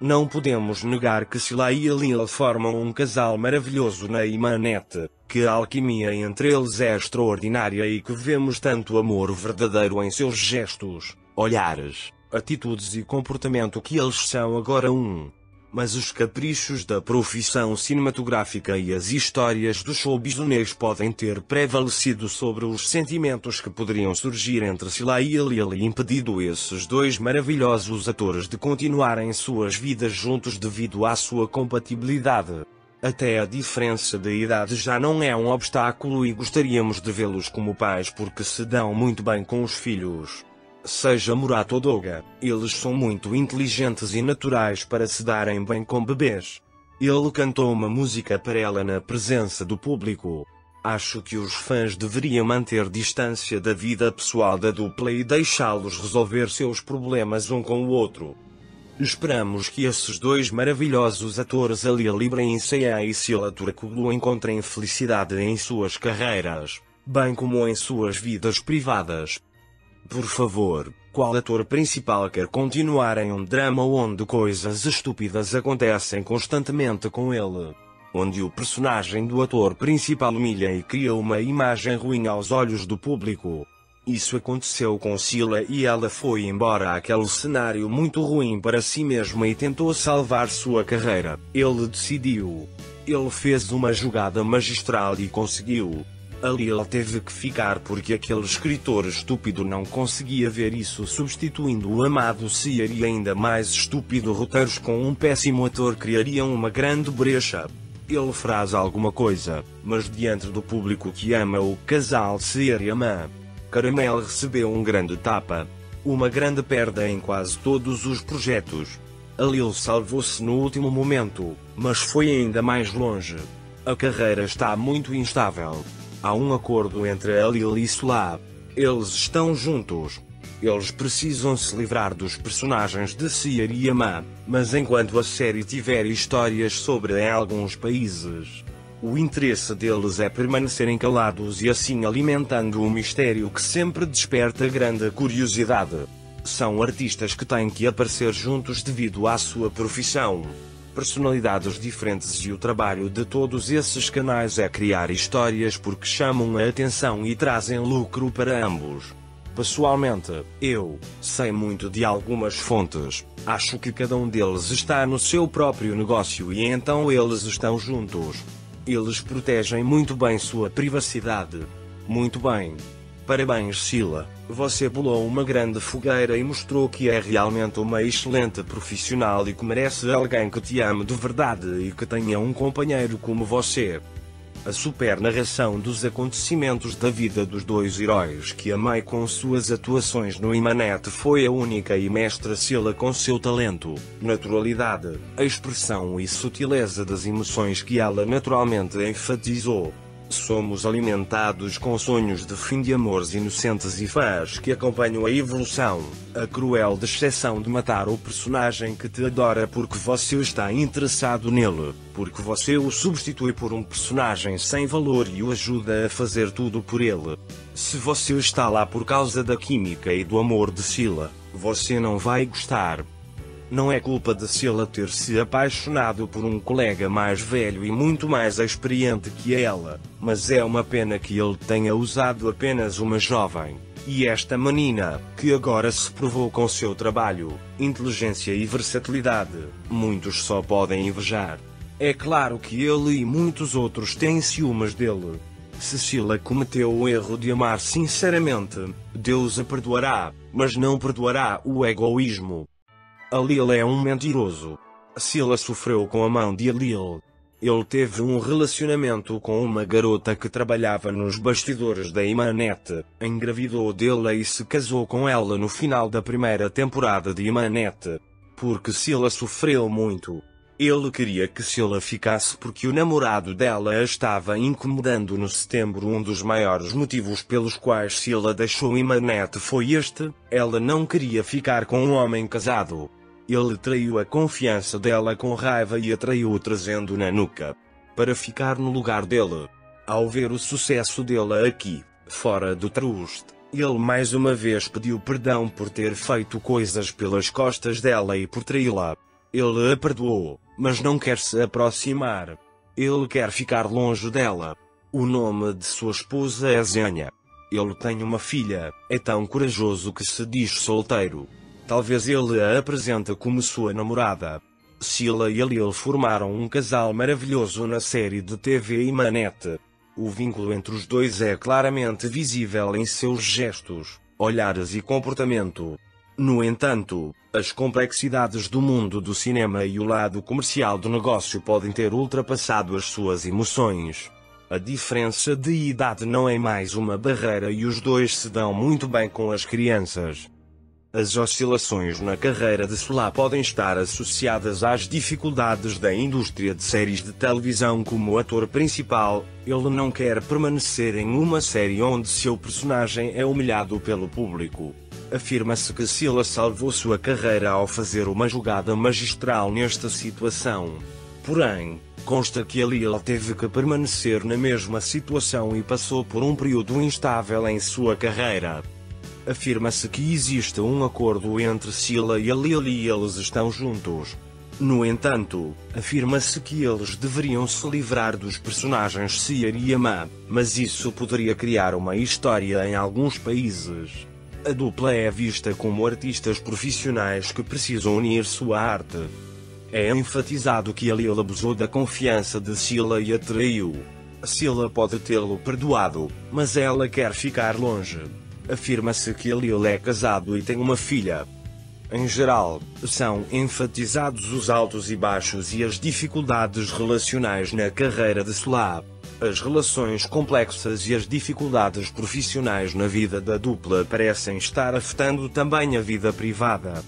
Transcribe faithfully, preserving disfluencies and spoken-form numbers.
Não podemos negar que Sila e Halil formam um casal maravilhoso na Emanet, que a alquimia entre eles é extraordinária e que vemos tanto amor verdadeiro em seus gestos, olhares, atitudes e comportamento que eles são agora um. Mas os caprichos da profissão cinematográfica e as histórias do show bizonês podem ter prevalecido sobre os sentimentos que poderiam surgir entre Sila e Halil e impedido esses dois maravilhosos atores de continuarem suas vidas juntos devido à sua compatibilidade. Até a diferença de idade já não é um obstáculo e gostaríamos de vê-los como pais porque se dão muito bem com os filhos. Seja Murat ou Doga, eles são muito inteligentes e naturais para se darem bem com bebês. Ele cantou uma música para ela na presença do público. Acho que os fãs deveriam manter distância da vida pessoal da dupla e deixá-los resolver seus problemas um com o outro. Esperamos que esses dois maravilhosos atores Halil Ibrahimzade e Sila Türkoğlu encontrem felicidade em suas carreiras, bem como em suas vidas privadas. Por favor, qual ator principal quer continuar em um drama onde coisas estúpidas acontecem constantemente com ele? Onde o personagem do ator principal humilha e cria uma imagem ruim aos olhos do público? Isso aconteceu com Sila e ela foi embora àquele cenário muito ruim para si mesma e tentou salvar sua carreira. Ele decidiu. Ele fez uma jogada magistral e conseguiu. Halil teve que ficar porque aquele escritor estúpido não conseguia ver isso, substituindo o amado Sear e ainda mais estúpido roteiros com um péssimo ator criariam uma grande brecha. Ele faz alguma coisa, mas diante do público que ama o casal Sear e Amã, Caramel recebeu um grande tapa. Uma grande perda em quase todos os projetos. Halil salvou-se no último momento, mas foi ainda mais longe. A carreira está muito instável. Há um acordo entre Halil e Sila. Eles estão juntos. Eles precisam se livrar dos personagens de Sear e Amã, mas enquanto a série tiver histórias sobre em alguns países, o interesse deles é permanecerem calados e assim alimentando um mistério que sempre desperta grande curiosidade. São artistas que têm que aparecer juntos devido à sua profissão. Personalidades diferentes e o trabalho de todos esses canais é criar histórias porque chamam a atenção e trazem lucro para ambos. Pessoalmente, eu sei muito de algumas fontes, acho que cada um deles está no seu próprio negócio e então eles estão juntos. Eles protegem muito bem sua privacidade. Muito bem. Parabéns Sila, você pulou uma grande fogueira e mostrou que é realmente uma excelente profissional e que merece alguém que te ame de verdade e que tenha um companheiro como você. A super narração dos acontecimentos da vida dos dois heróis que amei com suas atuações no Emanet foi a única e mestra Sila com seu talento, naturalidade, expressão e sutileza das emoções que ela naturalmente enfatizou. Somos alimentados com sonhos de fim de amores inocentes e fãs que acompanham a evolução, a cruel decepção de matar o personagem que te adora porque você está interessado nele, porque você o substitui por um personagem sem valor e o ajuda a fazer tudo por ele. Se você está lá por causa da química e do amor de Sila, você não vai gostar. Não é culpa de Sila ter se apaixonado por um colega mais velho e muito mais experiente que ela, mas é uma pena que ele tenha usado apenas uma jovem. E esta menina, que agora se provou com seu trabalho, inteligência e versatilidade, muitos só podem invejar. É claro que ele e muitos outros têm ciúmes dele. Se Sila cometeu o erro de amar sinceramente, Deus a perdoará, mas não perdoará o egoísmo. Halil é um mentiroso. Sila sofreu com a mão de Halil. Ele teve um relacionamento com uma garota que trabalhava nos bastidores da Emanet, engravidou dela e se casou com ela no final da primeira temporada de Emanet. Porque Sila sofreu muito. Ele queria que Sila ficasse porque o namorado dela a estava incomodando no setembro. Um dos maiores motivos pelos quais Sila deixou Emanet foi este, ela não queria ficar com um homem casado. Ele traiu a confiança dela com raiva e a traiu trazendo-na nuca. Para ficar no lugar dele. Ao ver o sucesso dela aqui, fora do trust, ele mais uma vez pediu perdão por ter feito coisas pelas costas dela e por traí-la. Ele a perdoou, mas não quer se aproximar. Ele quer ficar longe dela. O nome de sua esposa é Zenha. Ele tem uma filha, é tão corajoso que se diz solteiro. Talvez ele a apresente como sua namorada. Sila e Halil formaram um casal maravilhoso na série de T V Emanet. O vínculo entre os dois é claramente visível em seus gestos, olhares e comportamento. No entanto, as complexidades do mundo do cinema e o lado comercial do negócio podem ter ultrapassado as suas emoções. A diferença de idade não é mais uma barreira e os dois se dão muito bem com as crianças. As oscilações na carreira de Sila podem estar associadas às dificuldades da indústria de séries de televisão. Como ator principal, ele não quer permanecer em uma série onde seu personagem é humilhado pelo público. Afirma-se que Sila salvou sua carreira ao fazer uma jogada magistral nesta situação. Porém, consta que Halil teve que permanecer na mesma situação e passou por um período instável em sua carreira. Afirma-se que existe um acordo entre Sila e Halil e eles estão juntos. No entanto, afirma-se que eles deveriam se livrar dos personagens Sir e Ama, mas isso poderia criar uma história em alguns países. A dupla é vista como artistas profissionais que precisam unir sua arte. É enfatizado que Halil abusou da confiança de Sila e a traiu. Sila pode tê-lo perdoado, mas ela quer ficar longe. Afirma-se que Halil é casado e tem uma filha. Em geral, são enfatizados os altos e baixos e as dificuldades relacionais na carreira de Sila. As relações complexas e as dificuldades profissionais na vida da dupla parecem estar afetando também a vida privada.